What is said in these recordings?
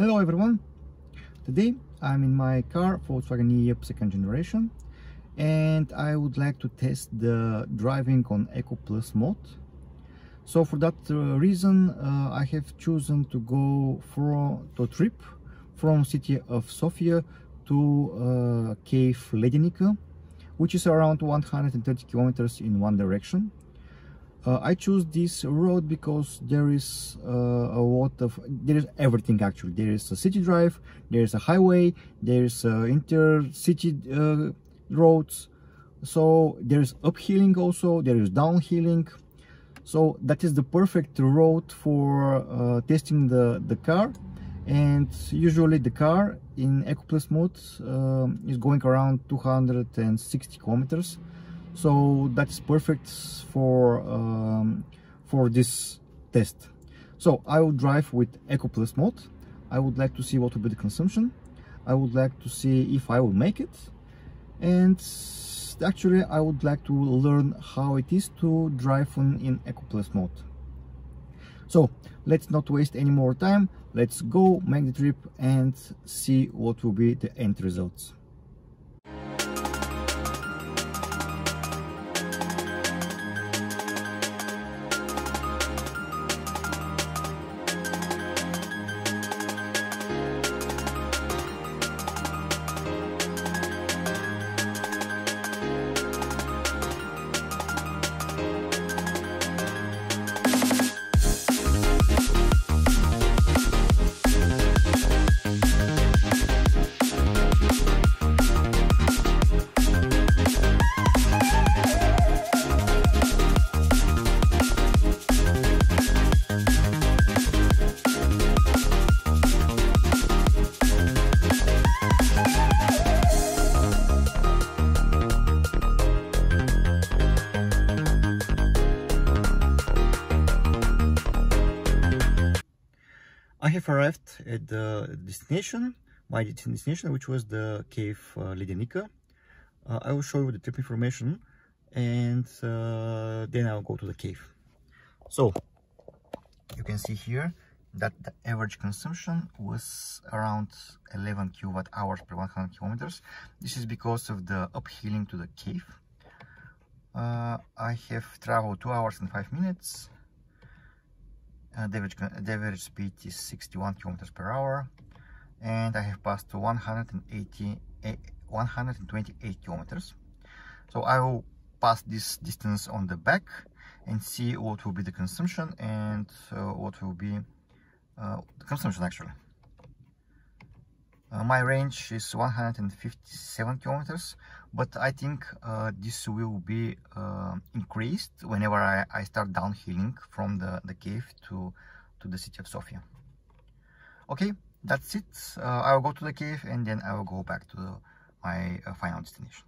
Hello everyone, today I'm in my car, Volkswagen e-up second generation, and I would like to test the driving on Eco Plus mode. So for that reason I have chosen to go for a trip from city of Sofia to cave Ledenica, which is around 130 kilometers in one direction. I choose this road because there is there is everything actually. There is a city drive, there is a highway, there is intercity roads, so there is uphilling also, there is downhilling. So that is the perfect road for testing the car, and usually the car in Eco Plus mode is going around 260 kilometers. So that's perfect for this test. So I will drive with Eco Plus mode. I would like to see what will be the consumption. I would like to see if I will make it. And actually I would like to learn how it is to drive in Eco Plus mode. So let's not waste any more time. Let's go make the trip and see what will be the end results. I have arrived at the destination, my destination, which was the cave Ledenica. I will show you the trip information, and then I'll go to the cave. So you can see here that the average consumption was around 11 kilowatt hours per 100 kilometers. This is because of the uphilling to the cave. I have traveled 2 hours and 5 minutes. The average speed is 61 kilometers per hour, and I have passed 128 kilometers. So I will pass this distance on the back and see what will be the consumption and what will be the consumption actually. My range is 157 kilometers, but I think this will be increased whenever I start downhilling from the cave to the city of Sofia. Okay, that's it. I will go to the cave and then I will go back to my final destination.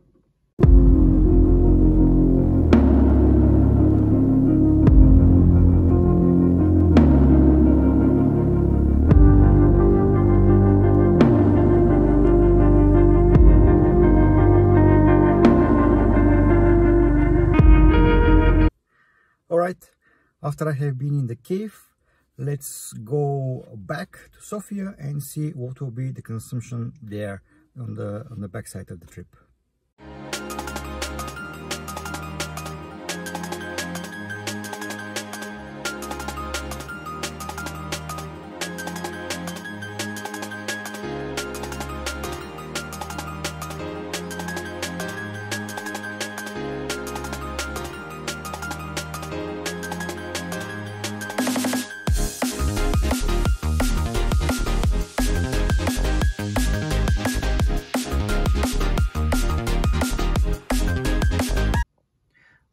After I have been in the cave, let's go back to Sofia and see what will be the consumption there on the back side of the trip.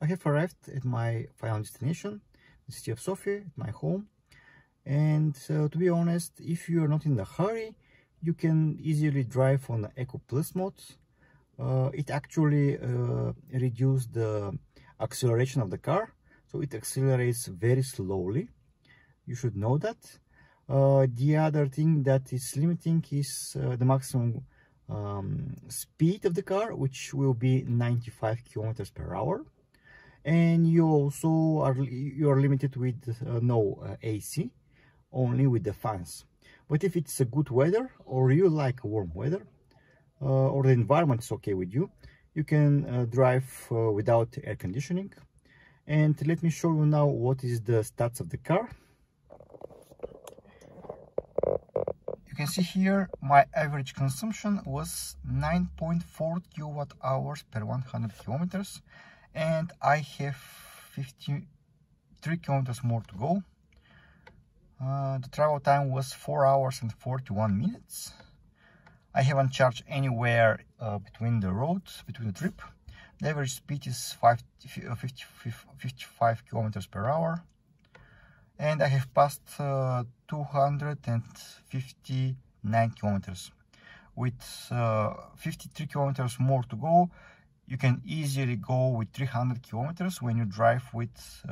I have arrived at my final destination, the city of Sofia, my home, and to be honest, if you are not in a hurry, you can easily drive on the Eco Plus mode. It actually reduced the acceleration of the car, so it accelerates very slowly. You should know that. The other thing that is limiting is the maximum speed of the car, which will be 95 kilometers per hour. And you also are limited with no AC, only with the fans, But if it's a good weather, or you like warm weather, or the environment is okay with you, you can drive without air conditioning. And let me show you now what is the stats of the car. You can see here my average consumption was 9.4 kilowatt hours per 100 kilometers, and I have 53 kilometers more to go. The travel time was 4 hours and 41 minutes. I haven't charged anywhere between the roads, between the trip. The average speed is 55 kilometers per hour. And I have passed 259 kilometers. With 53 kilometers more to go, you can easily go with 300 kilometers when you drive with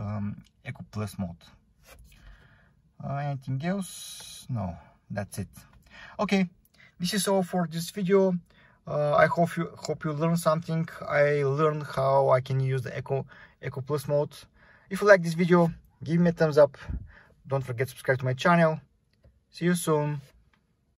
Eco Plus mode. Anything else? No, that's it. Okay, this is all for this video. I hope you learned something. I learned how I can use the Eco Plus mode. If you like this video, give me a thumbs up. Don't forget to subscribe to my channel. See you soon.